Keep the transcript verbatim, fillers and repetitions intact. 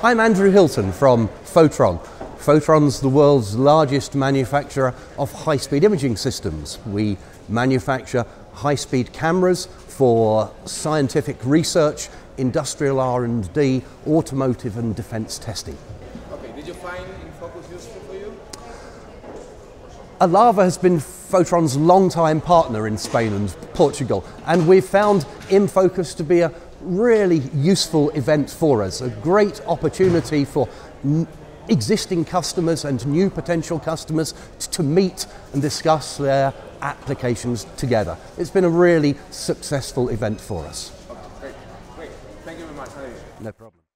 I'm Andrew Hilton from Photron. Photron's the world's largest manufacturer of high-speed imaging systems. We manufacture high-speed cameras for scientific research, industrial R and D, automotive and defence testing. Okay, did you find InFocus useful for you? Alava has been Photron's long-time partner in Spain and Portugal, and we've found InFocus to be a really useful event for us, a great opportunity for existing customers and new potential customers to meet and discuss their applications together. It's been a really successful event for us. Great, great. Thank you very much. No problem.